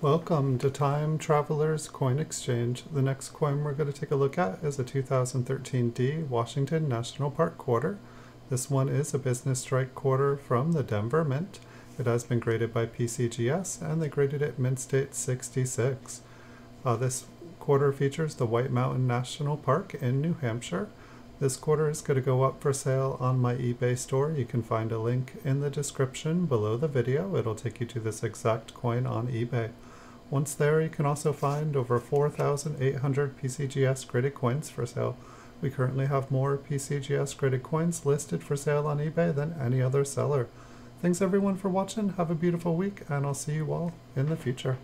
Welcome to Time Traveler's Coin Exchange. The next coin we're going to take a look at is a 2013D Washington National Park quarter. This one is a business strike quarter from the Denver Mint. It has been graded by PCGS and they graded it mint state 66. This quarter features the White Mountain National Park in New Hampshire. This quarter is going to go up for sale on my eBay store. You can find a link in the description below the video. It'll take you to this exact coin on eBay. Once there, you can also find over 4,800 PCGS graded coins for sale. We currently have more PCGS graded coins listed for sale on eBay than any other seller. Thanks everyone for watching, have a beautiful week, and I'll see you all in the future.